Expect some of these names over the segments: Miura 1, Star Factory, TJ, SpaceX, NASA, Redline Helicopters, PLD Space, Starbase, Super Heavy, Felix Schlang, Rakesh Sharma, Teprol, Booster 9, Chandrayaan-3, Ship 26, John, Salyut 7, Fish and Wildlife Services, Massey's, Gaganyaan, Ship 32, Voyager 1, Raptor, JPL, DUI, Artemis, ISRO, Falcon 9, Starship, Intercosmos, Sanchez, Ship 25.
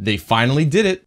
They finally did it.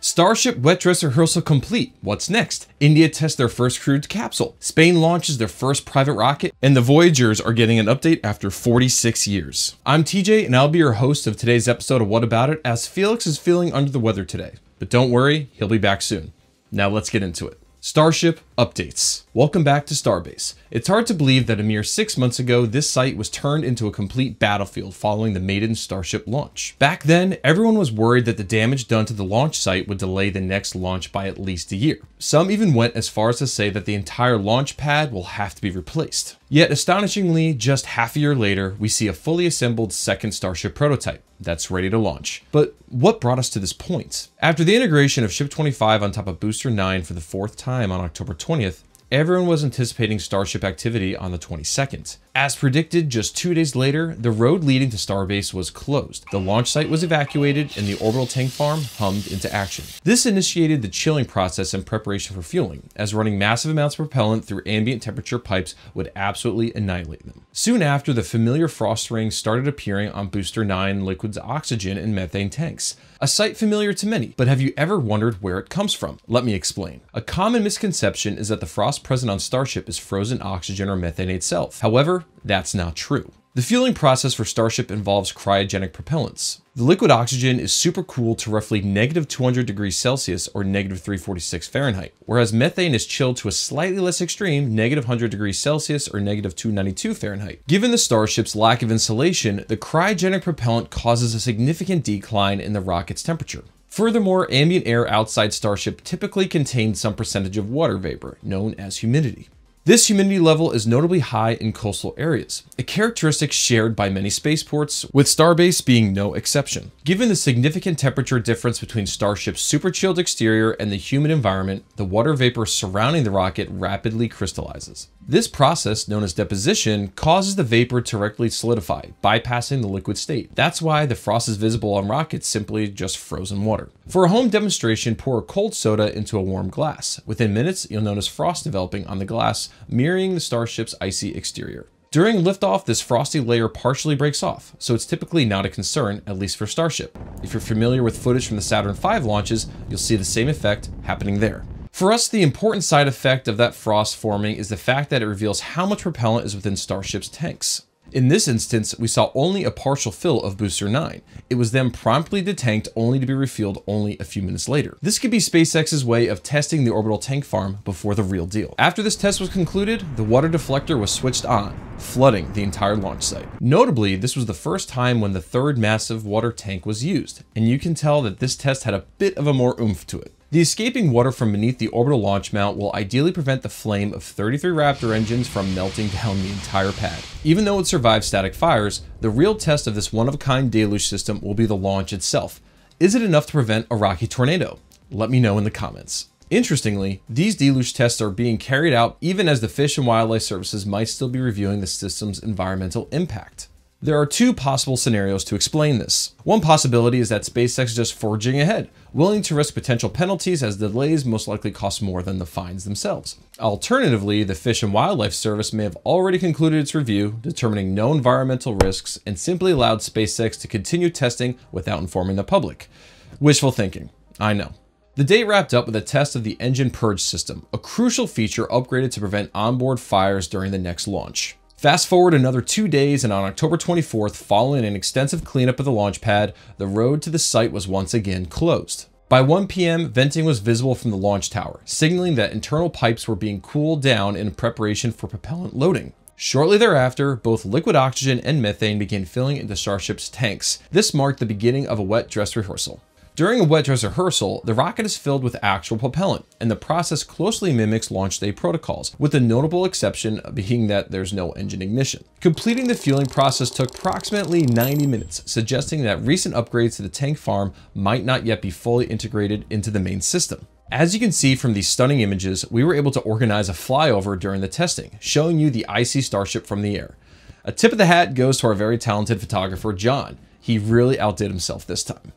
Starship wet dress rehearsal complete. What's next? India tests their first crewed capsule. Spain launches their first private rocket, and the Voyagers are getting an update after 46 years. I'm TJ, and I'll be your host of today's episode of What About It, as Felix is feeling under the weather today. But don't worry, he'll be back soon. Now let's get into it. Starship updates. Welcome back to Starbase. It's hard to believe that a mere 6 months ago, this site was turned into a complete battlefield following the maiden Starship launch. Back then, everyone was worried that the damage done to the launch site would delay the next launch by at least a year. Some even went as far as to say that the entire launch pad will have to be replaced. Yet astonishingly, just half a year later, we see a fully assembled second Starship prototype that's ready to launch. But what brought us to this point? After the integration of Ship 25 on top of Booster 9 for the fourth time on October 20th, everyone was anticipating Starship activity on the 22nd. As predicted, just 2 days later, the road leading to Starbase was closed. The launch site was evacuated, and the orbital tank farm hummed into action. This initiated the chilling process in preparation for fueling, as running massive amounts of propellant through ambient temperature pipes would absolutely annihilate them. Soon after, the familiar frost rings started appearing on Booster 9 liquid's oxygen and methane tanks. A sight familiar to many, but have you ever wondered where it comes from? Let me explain. A common misconception is that the frost present on Starship is frozen oxygen or methane itself. However, that's not true. The fueling process for Starship involves cryogenic propellants. The liquid oxygen is supercooled to roughly -200°C or -346°F, whereas methane is chilled to a slightly less extreme -100°C or -292°F. Given the Starship's lack of insulation, the cryogenic propellant causes a significant decline in the rocket's temperature. Furthermore, ambient air outside Starship typically contains some percentage of water vapor, known as humidity. This humidity level is notably high in coastal areas, a characteristic shared by many spaceports, with Starbase being no exception. Given the significant temperature difference between Starship's super-chilled exterior and the humid environment, the water vapor surrounding the rocket rapidly crystallizes. This process, known as deposition, causes the vapor to directly solidify, bypassing the liquid state. That's why the frost is visible on rockets, simply just frozen water. For a home demonstration, pour a cold soda into a warm glass. Within minutes, you'll notice frost developing on the glass, mirroring the Starship's icy exterior. During liftoff, this frosty layer partially breaks off, so it's typically not a concern, at least for Starship. If you're familiar with footage from the Saturn V launches, you'll see the same effect happening there. For us, the important side effect of that frost forming is the fact that it reveals how much propellant is within Starship's tanks. In this instance, we saw only a partial fill of Booster 9. It was then promptly detanked only to be refueled only a few minutes later. This could be SpaceX's way of testing the orbital tank farm before the real deal. After this test was concluded, the water deflector was switched on, flooding the entire launch site. Notably, this was the first time when the third massive water tank was used, and you can tell that this test had a bit of a more oomph to it. The escaping water from beneath the orbital launch mount will ideally prevent the flame of 33 Raptor engines from melting down the entire pad. Even though it survived static fires, the real test of this one-of-a-kind deluge system will be the launch itself. Is it enough to prevent a rocky tornado? Let me know in the comments. Interestingly, these deluge tests are being carried out even as the Fish and Wildlife Services might still be reviewing the system's environmental impact. There are two possible scenarios to explain this. One possibility is that SpaceX is just forging ahead, willing to risk potential penalties as delays most likely cost more than the fines themselves. Alternatively, the Fish and Wildlife Service may have already concluded its review, determining no environmental risks, and simply allowed SpaceX to continue testing without informing the public. Wishful thinking, I know. The day wrapped up with a test of the engine purge system, a crucial feature upgraded to prevent onboard fires during the next launch. Fast forward another 2 days, and on October 24th, following an extensive cleanup of the launch pad, the road to the site was once again closed. By 1 p.m., venting was visible from the launch tower, signaling that internal pipes were being cooled down in preparation for propellant loading. Shortly thereafter, both liquid oxygen and methane began filling into Starship's tanks. This marked the beginning of a wet dress rehearsal. During a wet dress rehearsal, the rocket is filled with actual propellant, and the process closely mimics launch day protocols, with the notable exception being that there's no engine ignition. Completing the fueling process took approximately 90 minutes, suggesting that recent upgrades to the tank farm might not yet be fully integrated into the main system. As you can see from these stunning images, we were able to organize a flyover during the testing, showing you the icy Starship from the air. A tip of the hat goes to our very talented photographer, John. He really outdid himself this time.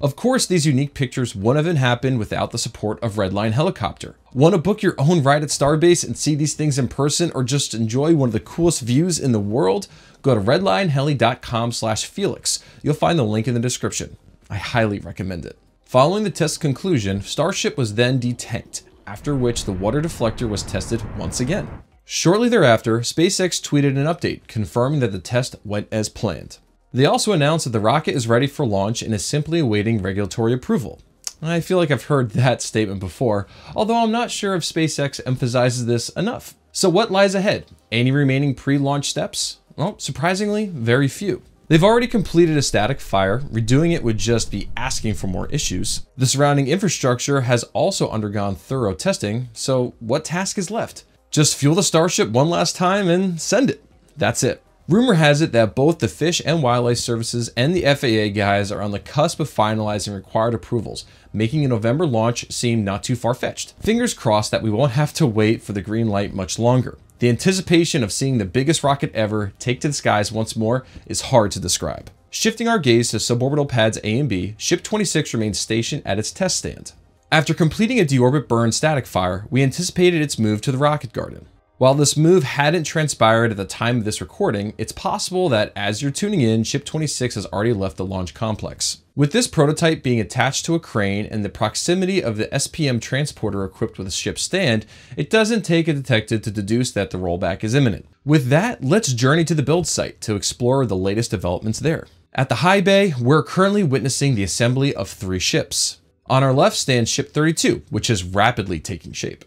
Of course, these unique pictures wouldn't have happened without the support of Redline Helicopter. Want to book your own ride at Starbase and see these things in person, or just enjoy one of the coolest views in the world? go to redlineheli.com/Felix. You'll find the link in the description. I highly recommend it. Following the test's conclusion, Starship was then detanked, after which the water deflector was tested once again. Shortly thereafter, SpaceX tweeted an update confirming that the test went as planned. They also announced that the rocket is ready for launch and is simply awaiting regulatory approval. I feel like I've heard that statement before, although I'm not sure if SpaceX emphasizes this enough. So what lies ahead? Any remaining pre-launch steps? Well, surprisingly, very few. They've already completed a static fire. Redoing it would just be asking for more issues. The surrounding infrastructure has also undergone thorough testing, so what task is left? Just fuel the Starship one last time and send it. That's it. Rumor has it that both the Fish and Wildlife Services and the FAA guys are on the cusp of finalizing required approvals, making a November launch seem not too far-fetched. Fingers crossed that we won't have to wait for the green light much longer. The anticipation of seeing the biggest rocket ever take to the skies once more is hard to describe. Shifting our gaze to suborbital pads A and B, Ship 26 remains stationed at its test stand. After completing a deorbit burn static fire, we anticipated its move to the rocket garden. While this move hadn't transpired at the time of this recording, it's possible that as you're tuning in, Ship 26 has already left the launch complex. With this prototype being attached to a crane and the proximity of the SPM transporter equipped with a ship stand, it doesn't take a detective to deduce that the rollback is imminent. With that, let's journey to the build site to explore the latest developments there. At the high bay, we're currently witnessing the assembly of 3 ships. On our left stands Ship 32, which is rapidly taking shape.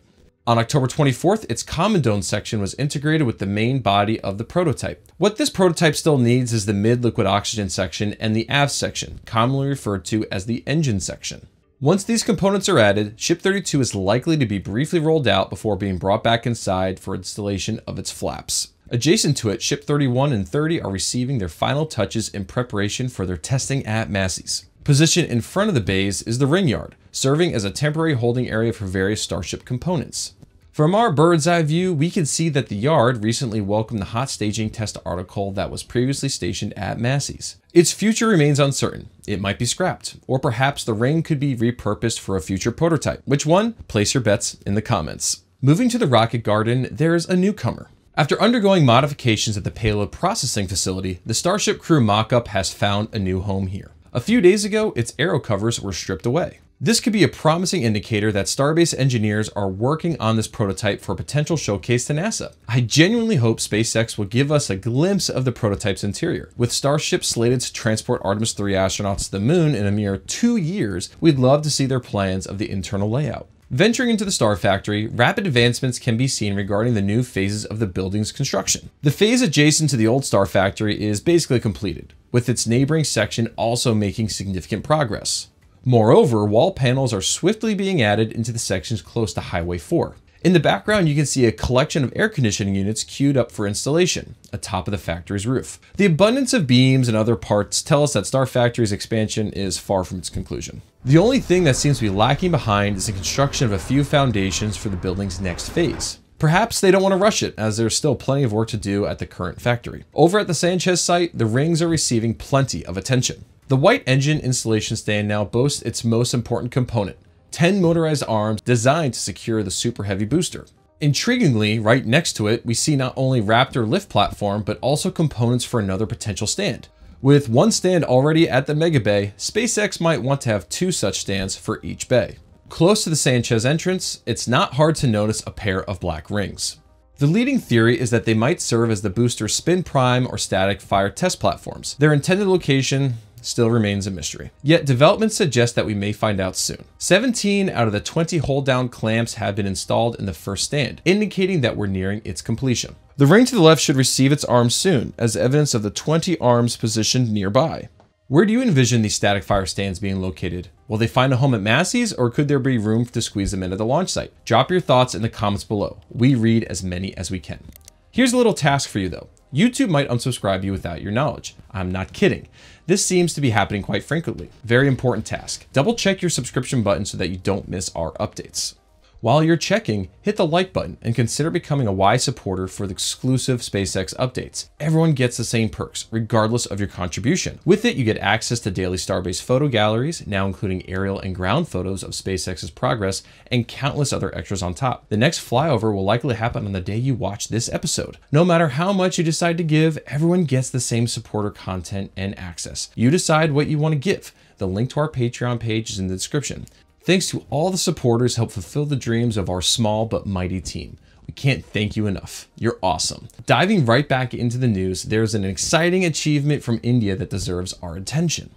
On October 24th, its commandone section was integrated with the main body of the prototype. What this prototype still needs is the mid-liquid oxygen section and the aft section, commonly referred to as the engine section. Once these components are added, Ship 32 is likely to be briefly rolled out before being brought back inside for installation of its flaps. Adjacent to it, Ship 31 and 30 are receiving their final touches in preparation for their testing at Massey's. Positioned in front of the bays is the ring yard, serving as a temporary holding area for various Starship components. From our bird's eye view, we can see that the yard recently welcomed the hot staging test article that was previously stationed at Massey's. Its future remains uncertain. It might be scrapped, or perhaps the ring could be repurposed for a future prototype. Which one? Place your bets in the comments. Moving to the rocket garden, there's a newcomer. After undergoing modifications at the payload processing facility, the Starship crew mock-up has found a new home here. A few days ago, its aero covers were stripped away. This could be a promising indicator that Starbase engineers are working on this prototype for a potential showcase to NASA. I genuinely hope SpaceX will give us a glimpse of the prototype's interior. With Starship slated to transport Artemis III astronauts to the moon in a mere 2 years, we'd love to see their plans of the internal layout. Venturing into the Star Factory, rapid advancements can be seen regarding the new phases of the building's construction. The phase adjacent to the old Star Factory is basically completed, with its neighboring section also making significant progress. Moreover, wall panels are swiftly being added into the sections close to Highway 4. In the background, you can see a collection of air conditioning units queued up for installation atop of the factory's roof. The abundance of beams and other parts tell us that Star Factory's expansion is far from its conclusion. The only thing that seems to be lacking behind is the construction of a few foundations for the building's next phase. Perhaps they don't want to rush it, as there's still plenty of work to do at the current factory. Over at the Sanchez site, the rings are receiving plenty of attention. The white engine installation stand now boasts its most important component, 10 motorized arms designed to secure the super heavy booster. Intriguingly, right next to it, we see not only Raptor lift platform, but also components for another potential stand. With one stand already at the mega bay, SpaceX might want to have 2 such stands for each bay. Close to the Sanchez entrance, it's not hard to notice a pair of black rings. The leading theory is that they might serve as the booster's spin prime or static fire test platforms. Their intended location still remains a mystery, yet development suggests that we may find out soon. 17 out of the 20 hold-down clamps have been installed in the first stand, indicating that we're nearing its completion. The ring to the left should receive its arms soon, as evidence of the 20 arms positioned nearby. Where do you envision these static fire stands being located? Will they find a home at Massey's, or could there be room to squeeze them into the launch site? Drop your thoughts in the comments below. We read as many as we can. Here's a little task for you though. YouTube might unsubscribe you without your knowledge. I'm not kidding. This seems to be happening quite frequently. Very important task. Double check your subscription button so that you don't miss our updates. While you're checking, hit the like button and consider becoming a Y supporter for the exclusive SpaceX updates. Everyone gets the same perks, regardless of your contribution. With it, you get access to daily Starbase photo galleries, now including aerial and ground photos of SpaceX's progress, and countless other extras on top. The next flyover will likely happen on the day you watch this episode. No matter how much you decide to give, everyone gets the same supporter content and access. You decide what you want to give. The link to our Patreon page is in the description. Thanks to all the supporters who help fulfill the dreams of our small but mighty team. We can't thank you enough. You're awesome. Diving right back into the news, there's an exciting achievement from India that deserves our attention.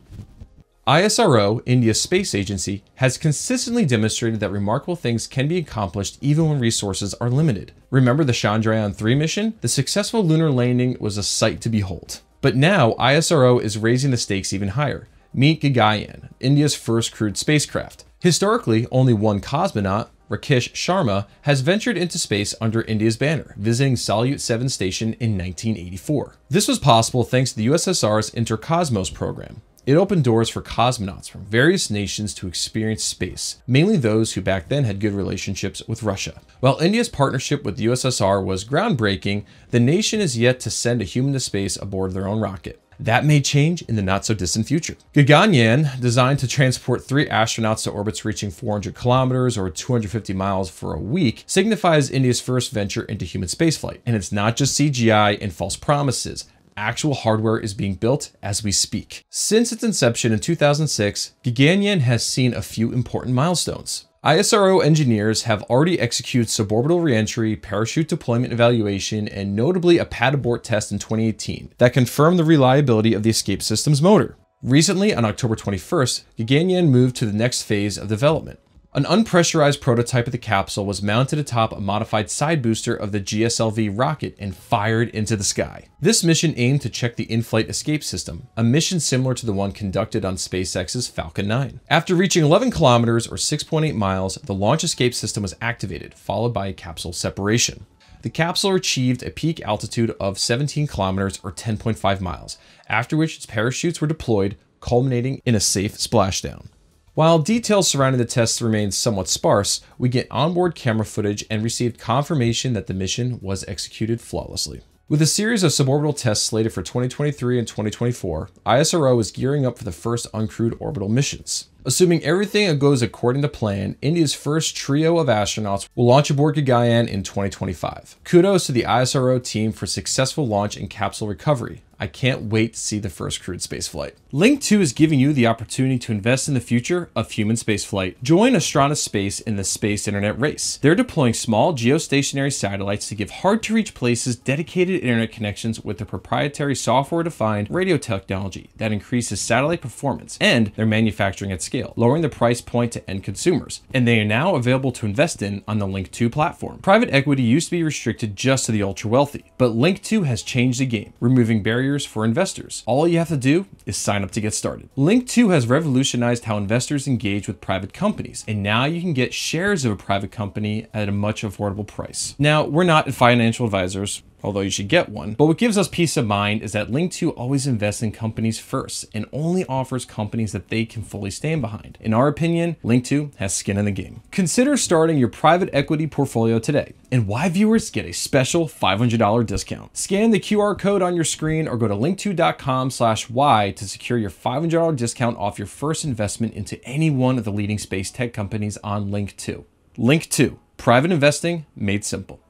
ISRO, India's space agency, has consistently demonstrated that remarkable things can be accomplished even when resources are limited. Remember the Chandrayaan-3 mission? The successful lunar landing was a sight to behold. But now ISRO is raising the stakes even higher. Meet Gaganyaan, India's first crewed spacecraft. Historically, only one cosmonaut, Rakesh Sharma, has ventured into space under India's banner, visiting Salyut 7 station in 1984. This was possible thanks to the USSR's Intercosmos program. It opened doors for cosmonauts from various nations to experience space, mainly those who back then had good relationships with Russia. While India's partnership with the USSR was groundbreaking, the nation is yet to send a human to space aboard their own rocket. That may change in the not-so-distant future. Gaganyaan, designed to transport 3 astronauts to orbits reaching 400 kilometers or 250 miles for a week, signifies India's first venture into human spaceflight. And it's not just CGI and false promises. Actual hardware is being built as we speak. Since its inception in 2006, Gaganyaan has seen a few important milestones. ISRO engineers have already executed suborbital reentry, parachute deployment evaluation, and notably a pad abort test in 2018 that confirmed the reliability of the escape system's motor. Recently, on October 21st, Gaganyaan moved to the next phase of development. An unpressurized prototype of the capsule was mounted atop a modified side booster of the GSLV rocket and fired into the sky. This mission aimed to check the in-flight escape system, a mission similar to the one conducted on SpaceX's Falcon 9. After reaching 11 kilometers or 6.8 miles, the launch escape system was activated, followed by a capsule separation. The capsule achieved a peak altitude of 17 kilometers or 10.5 miles, after which its parachutes were deployed, culminating in a safe splashdown. While details surrounding the tests remain somewhat sparse, we get onboard camera footage and received confirmation that the mission was executed flawlessly. With a series of suborbital tests slated for 2023 and 2024, ISRO is gearing up for the first uncrewed orbital missions. Assuming everything goes according to plan, India's first trio of astronauts will launch aboard Gaganyaan in 2025. Kudos to the ISRO team for successful launch and capsule recovery. I can't wait to see the first crewed spaceflight. Linqto is giving you the opportunity to invest in the future of human spaceflight. Join Astronaut Space in the space internet race. They're deploying small geostationary satellites to give hard-to-reach places dedicated internet connections with their proprietary software-defined radio technology that increases satellite performance, and they're manufacturing at scale, lowering the price point to end consumers, and they are now available to invest in on the Linqto platform. Private equity used to be restricted just to the ultra-wealthy, but Linqto has changed the game, removing barriers for investors. All you have to do is sign up to get started. Linqto has revolutionized how investors engage with private companies, and now you can get shares of a private company at a much affordable price. Now, we're not financial advisors, although you should get one. But what gives us peace of mind is that Linqto always invests in companies first and only offers companies that they can fully stand behind. In our opinion, Linqto has skin in the game. Consider starting your private equity portfolio today, and Y viewers get a special $500 discount. Scan the QR code on your screen or go to linqto.com/Y to secure your $500 discount off your first investment into any one of the leading space tech companies on Linqto. Linqto, private investing made simple.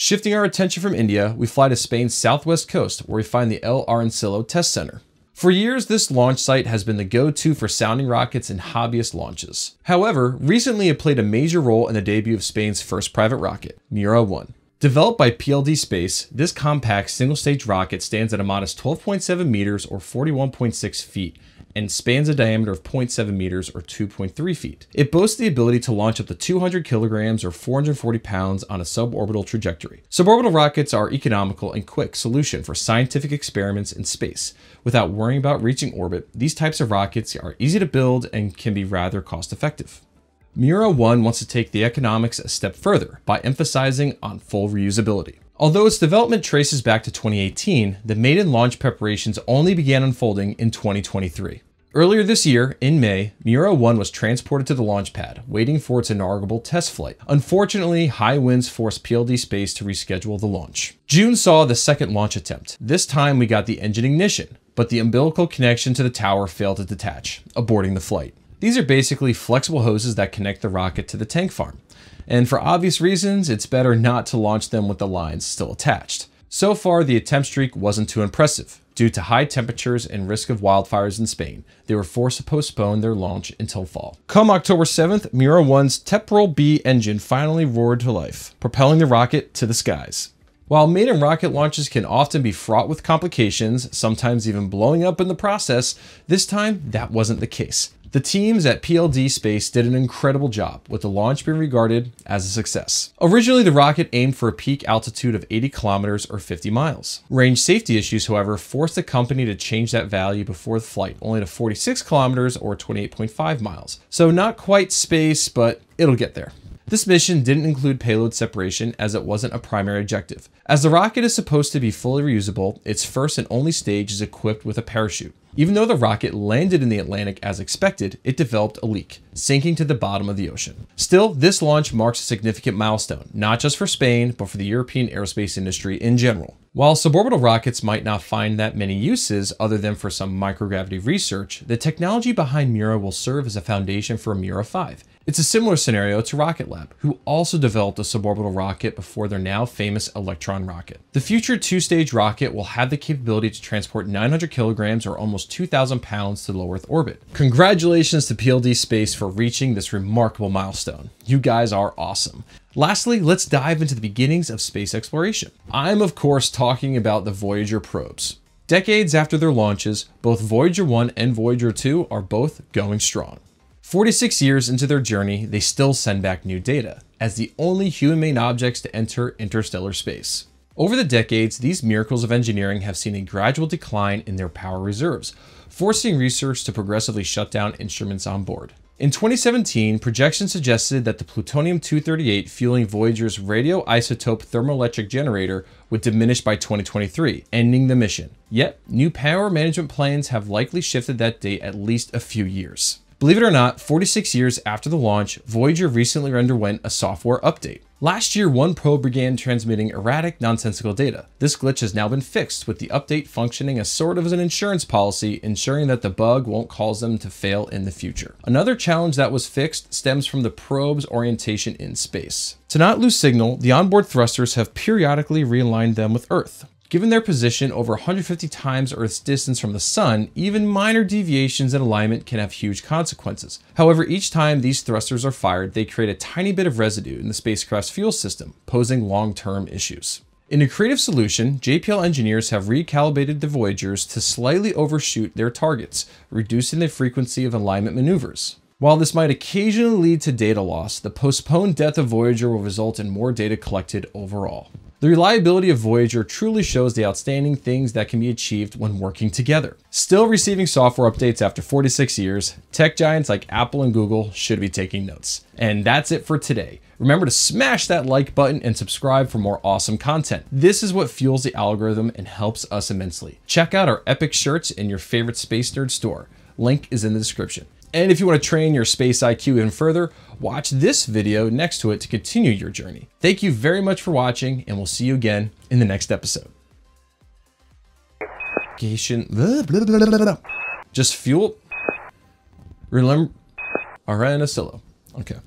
Shifting our attention from India, we fly to Spain's southwest coast, where we find the El Arenosillo Test Center. For years, this launch site has been the go-to for sounding rockets and hobbyist launches. However, recently it played a major role in the debut of Spain's first private rocket, Miura 1. Developed by PLD Space, this compact single-stage rocket stands at a modest 12.7 meters or 41.6 feet, and spans a diameter of 0.7 meters or 2.3 feet. It boasts the ability to launch up to 200 kilograms or 440 pounds on a suborbital trajectory. Suborbital rockets are economical and quick solution for scientific experiments in space. Without worrying about reaching orbit, these types of rockets are easy to build and can be rather cost effective. Miura 1 wants to take the economics a step further by emphasizing on full reusability. Although its development traces back to 2018, the maiden launch preparations only began unfolding in 2023. Earlier this year, in May, Miura 1 was transported to the launch pad, waiting for its inaugural test flight. Unfortunately, high winds forced PLD Space to reschedule the launch. June saw the second launch attempt. This time we got the engine ignition, but the umbilical connection to the tower failed to detach, aborting the flight. These are basically flexible hoses that connect the rocket to the tank farm. And for obvious reasons, it's better not to launch them with the lines still attached. So far, the attempt streak wasn't too impressive. Due to high temperatures and risk of wildfires in Spain, they were forced to postpone their launch until fall. Come October 7th, Miura 1's Teprol B engine finally roared to life, propelling the rocket to the skies. While maiden rocket launches can often be fraught with complications, sometimes even blowing up in the process, this time that wasn't the case. The teams at PLD Space did an incredible job, with the launch being regarded as a success. Originally, the rocket aimed for a peak altitude of 80 kilometers or 50 miles. Range safety issues, however, forced the company to change that value before the flight, only to 46 kilometers or 28.5 miles. So not quite space, but it'll get there. This mission didn't include payload separation as it wasn't a primary objective. As the rocket is supposed to be fully reusable, its first and only stage is equipped with a parachute. Even though the rocket landed in the Atlantic as expected, it developed a leak, sinking to the bottom of the ocean. Still, this launch marks a significant milestone, not just for Spain, but for the European aerospace industry in general. While suborbital rockets might not find that many uses other than for some microgravity research, the technology behind Miura will serve as a foundation for Miura 5. It's a similar scenario to Rocket Lab, who also developed a suborbital rocket before their now famous Electron rocket. The future two-stage rocket will have the capability to transport 900 kilograms or almost 2,000 pounds to low Earth orbit. Congratulations to PLD Space for reaching this remarkable milestone. You guys are awesome. Lastly, let's dive into the beginnings of space exploration. I'm of course talking about the Voyager probes. Decades after their launches, both Voyager 1 and Voyager 2 are both going strong. 46 years into their journey, they still send back new data, as the only human-made objects to enter interstellar space. Over the decades, these miracles of engineering have seen a gradual decline in their power reserves, forcing research to progressively shut down instruments on board. In 2017, projections suggested that the plutonium-238 fueling Voyager's radioisotope thermoelectric generator would diminish by 2023, ending the mission. Yet, new power management plans have likely shifted that date at least a few years. Believe it or not, 46 years after the launch, Voyager recently underwent a software update. Last year, one probe began transmitting erratic, nonsensical data. This glitch has now been fixed, with the update functioning as sort of as an insurance policy, ensuring that the bug won't cause them to fail in the future. Another challenge that was fixed stems from the probe's orientation in space. To not lose signal, the onboard thrusters have periodically realigned them with Earth. Given their position over 150 times Earth's distance from the sun, even minor deviations in alignment can have huge consequences. However, each time these thrusters are fired, they create a tiny bit of residue in the spacecraft's fuel system, posing long-term issues. In a creative solution, JPL engineers have recalibrated the Voyagers to slightly overshoot their targets, reducing the frequency of alignment maneuvers. While this might occasionally lead to data loss, the postponed death of Voyager will result in more data collected overall. The reliability of Voyager truly shows the outstanding things that can be achieved when working together. Still receiving software updates after 46 years, tech giants like Apple and Google should be taking notes. And that's it for today. Remember to smash that like button and subscribe for more awesome content. This is what fuels the algorithm and helps us immensely. Check out our epic shirts in your favorite space nerd store. Link is in the description. And if you want to train your space IQ even further, watch this video next to it to continue your journey. Thank you very much for watching, and we'll see you again in the next episode. Just fuel. Remember, El Arenosillo. Okay.